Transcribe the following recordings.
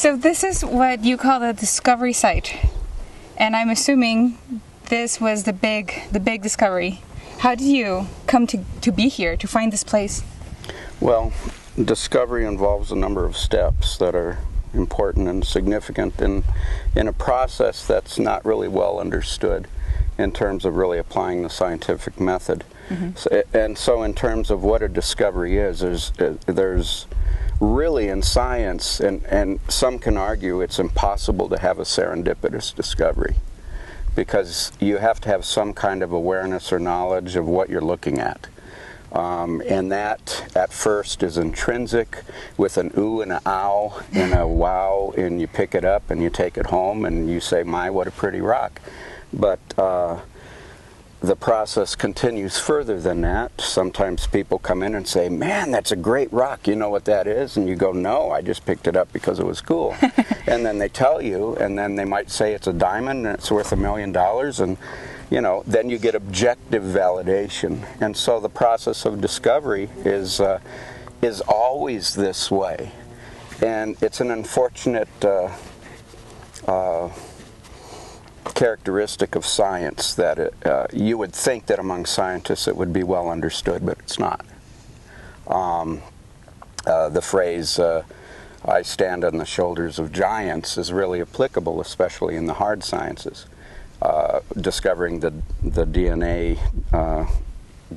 So this is what you call the discovery site, and I'm assuming this was the big discovery. How did you come to be here, to find this place? Well, discovery involves a number of steps that are important and significant in a process that's not really well understood in terms of really applying the scientific method. Mm-hmm. So in terms of what a discovery is, there's really in science, and some can argue it's impossible to have a serendipitous discovery, because you have to have some kind of awareness or knowledge of what you're looking at. And that at first is intrinsic, with an ooh and an ow and a wow, and you pick it up and you take it home and you say, my, what a pretty rock. But the process continues further than that. Sometimes people come in and say, man, that's a great rock, you know what that is? And you go, no, I just picked it up because it was cool. And then they tell you, and then they might say it's a diamond and it's worth $1 million, and you know, then you get objective validation. And so the process of discovery is always this way, and it's an unfortunate characteristic of science that you would think that among scientists it would be well understood, but it's not. The phrase, I stand on the shoulders of giants, is really applicable, especially in the hard sciences. Discovering the DNA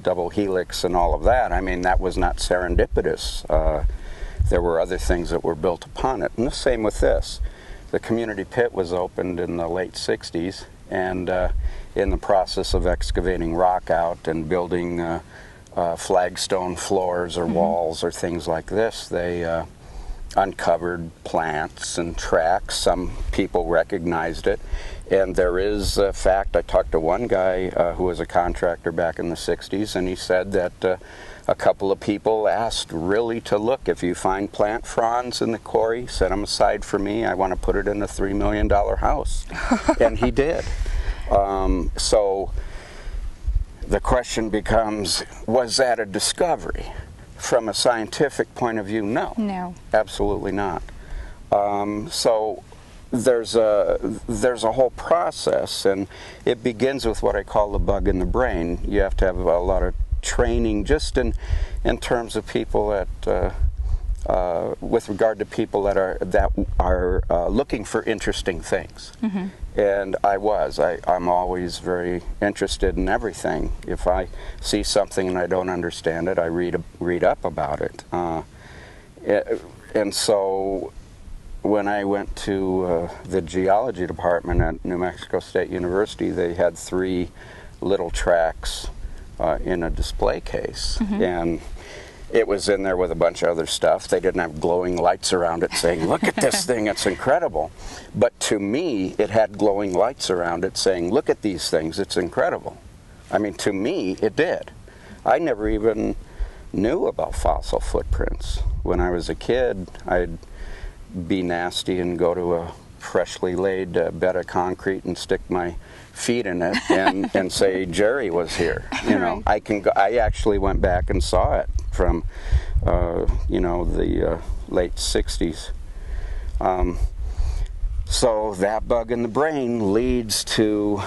double helix and all of that, I mean, that was not serendipitous. There were other things that were built upon it, and the same with this. The community pit was opened in the late 60s, and in the process of excavating rock out and building flagstone floors or walls or things like this, they uncovered plants and tracks. Some people recognized it, and there is a fact. I talked to one guy who was a contractor back in the 60s, and he said that a couple of people asked really to look. If you find plant fronds in the quarry, set them aside for me. I want to put it in a $3 million house. And he did. So the question becomes, was that a discovery? From a scientific point of view, no. No. Absolutely not. So there's a whole process, and it begins with what I call the bug in the brain. You have to have a lot of training, just in terms of people that with regard to people that are looking for interesting things. Mm-hmm. And I'm always very interested in everything. If I see something and I don't understand it, I read up about it. And so when I went to the geology department at New Mexico State University, they had 3 little tracks in a display case. Mm-hmm. And it was in there with a bunch of other stuff. They didn't have glowing lights around it saying, look at this thing, it's incredible. But to me, it had glowing lights around it saying, look at these things, it's incredible. I mean, to me, it did. I never even knew about fossil footprints. When I was a kid, I'd be nasty and go to a freshly laid bed of concrete and stick my feet in it and say Jerry was here, you know. Right. I actually went back and saw it from you know, the late 60s. So that bug in the brain leads to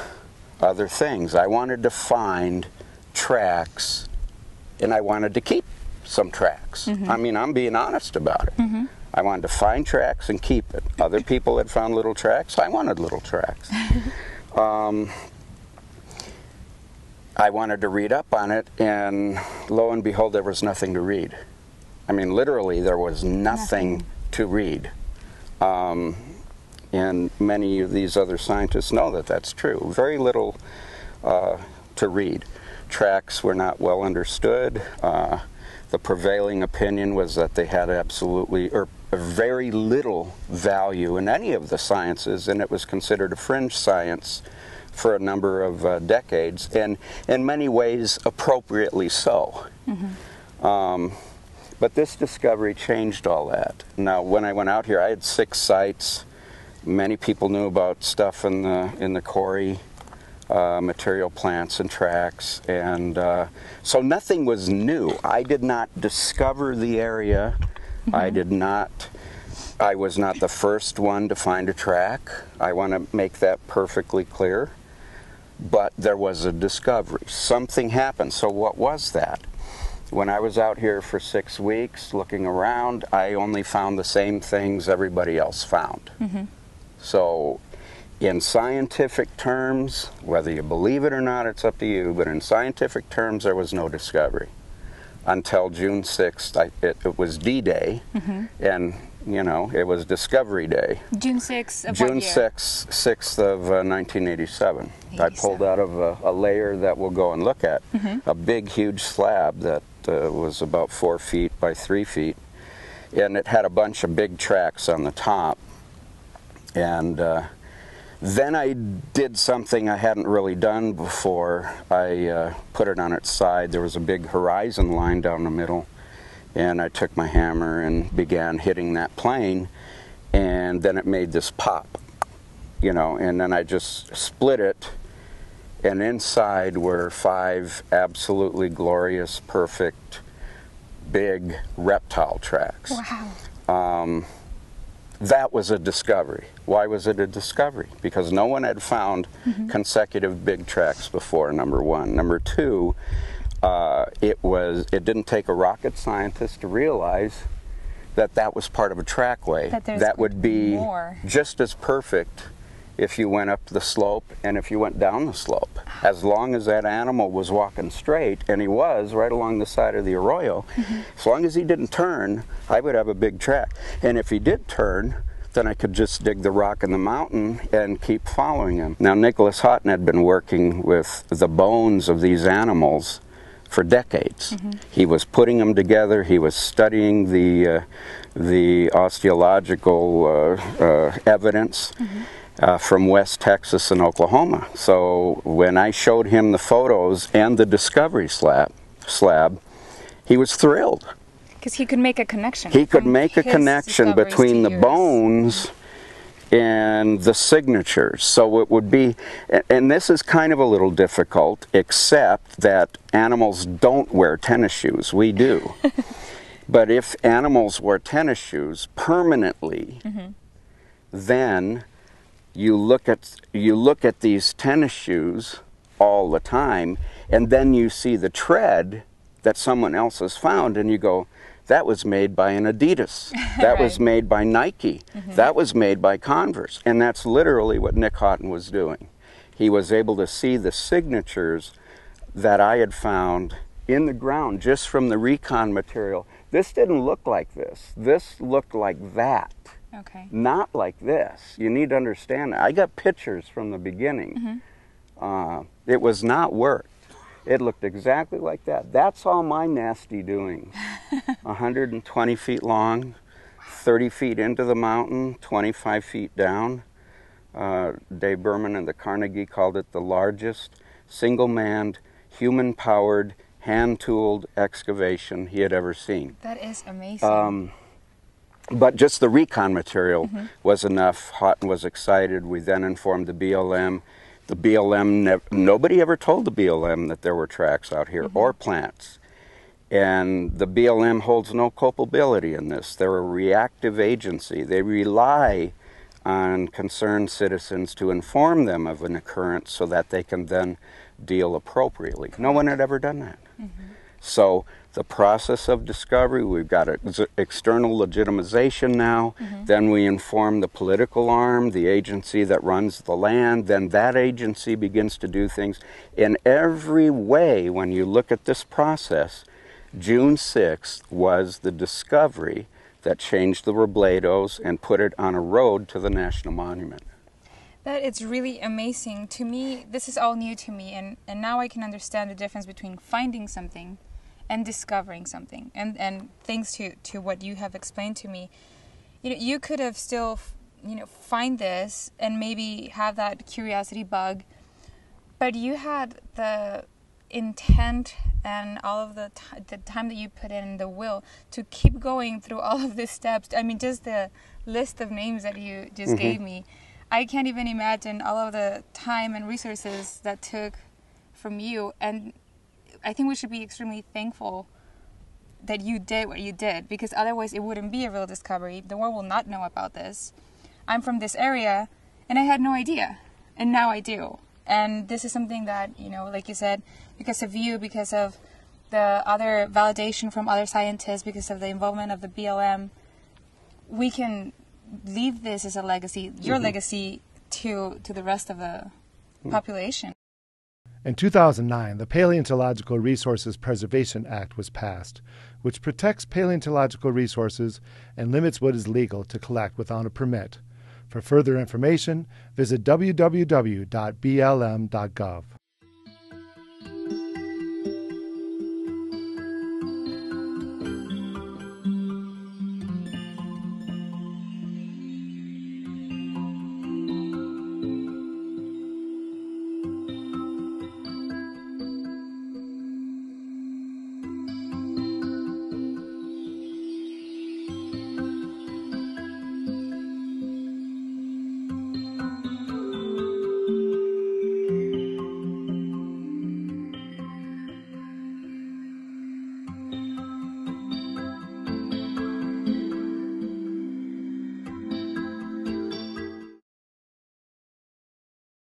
other things. I wanted to find tracks, and I wanted to keep some tracks. Mm-hmm. I mean, I'm being honest about it. Mm-hmm. I wanted to find tracks and keep it. Other people had found little tracks. I wanted little tracks. I wanted to read up on it, and lo and behold, there was nothing to read. I mean, literally, there was nothing to read. And many of these other scientists know that that's true. Very little to read. Tracks were not well understood. The prevailing opinion was that they had absolutely, or very little value in any of the sciences, and it was considered a fringe science for a number of decades, and in many ways appropriately so. Mm-hmm. But this discovery changed all that. Now, when I went out here, I had 6 sites. Many people knew about stuff in the quarry, material, plants and tracks, and so nothing was new. I did not discover the area. Mm-hmm. I did not I was not the first one to find a track. I want to make that perfectly clear. But there was a discovery. Something happened. So what was that? When I was out here for 6 weeks looking around, I only found the same things everybody else found. Mm-hmm. So in scientific terms, whether you believe it or not, it's up to you, but in scientific terms, there was no discovery. Until June 6th, it was D-Day, mm-hmm. and you know, it was Discovery Day. June 6th of what year? June 6th of 1987. I pulled out of a layer that we'll go and look at, mm-hmm. a big, huge slab that was about 4 feet by 3 feet, and it had a bunch of big tracks on the top. And then I did something I hadn't really done before. I put it on its side. There was a big horizon line down the middle, and I took my hammer and began hitting that plane, and then it made this pop, you know, and then I just split it, and inside were 5 absolutely glorious, perfect, big reptile tracks. Wow. That was a discovery. Why was it a discovery? Because no one had found mm-hmm. consecutive big tracks before, number one. Number two, it didn't take a rocket scientist to realize that that was part of a trackway. That would be more. Just as perfect if you went up the slope and if you went down the slope. As long as that animal was walking straight, and he was right along the side of the arroyo, mm-hmm. as long as he didn't turn, I would have a big track. And if he did turn, then I could just dig the rock in the mountain and keep following him. Now, Nicholas Hotton had been working with the bones of these animals for decades. Mm-hmm. He was putting them together. He was studying the osteological evidence mm-hmm. From West Texas and Oklahoma. So when I showed him the photos and the discovery slab, he was thrilled. Because he could make a connection. He could make a connection between the bones and the signatures. So it would be, and this is kind of a little difficult, except that animals don't wear tennis shoes. We do. But if animals wear tennis shoes permanently, mm-hmm. then you look at these tennis shoes all the time, and then you see the tread that someone else has found, and you go, that was made by an Adidas, that right. was made by Nike, mm-hmm. that was made by Converse. And that's literally what Nick Hotton was doing. He was able to see the signatures that I had found in the ground just from the recon material. This didn't look like this. This looked like that. Okay. Not like this. You need to understand that. I got pictures from the beginning. Mm-hmm. It was not work. It looked exactly like that. That's all my nasty doings. 120 feet long, 30 feet into the mountain, 25 feet down. Dave Berman and the Carnegie called it the largest single-manned, human-powered, hand-tooled excavation he had ever seen. That is amazing. But just the recon material mm-hmm. was enough. Hotton was excited. We then informed the BLM. The BLM, nobody ever told the BLM that there were tracks out here mm-hmm. or plants. And the BLM holds no culpability in this. They're a reactive agency. They rely on concerned citizens to inform them of an occurrence so that they can then deal appropriately. No one had ever done that. Mm-hmm. So the process of discovery, we've got external legitimization now, mm-hmm. then we inform the political arm, the agency that runs the land, then that agency begins to do things. In every way, when you look at this process, June 6th was the discovery that changed the Robledos and put it on a road to the National Monument. That it's really amazing. To me, this is all new to me, and now I can understand the difference between finding something and discovering something. And thanks to what you have explained to me, you know, you could have still, you know, find this and maybe have that curiosity bug, but you had the intent and all of the time that you put in, the will to keep going through all of these steps. I mean, just the list of names that you just mm-hmm. gave me. I can't even imagine all of the time and resources that took from you, and I think we should be extremely thankful that you did what you did, because otherwise it wouldn't be a real discovery. The world will not know about this. I'm from this area and I had no idea, and now I do. And this is something that, you know, like you said, because of you, because of the other validation from other scientists, because of the involvement of the BLM, we can leave this as a legacy, your legacy to the rest of the population. In 2009, the Paleontological Resources Preservation Act was passed, which protects paleontological resources and limits what is legal to collect without a permit. For further information, visit www.blm.gov.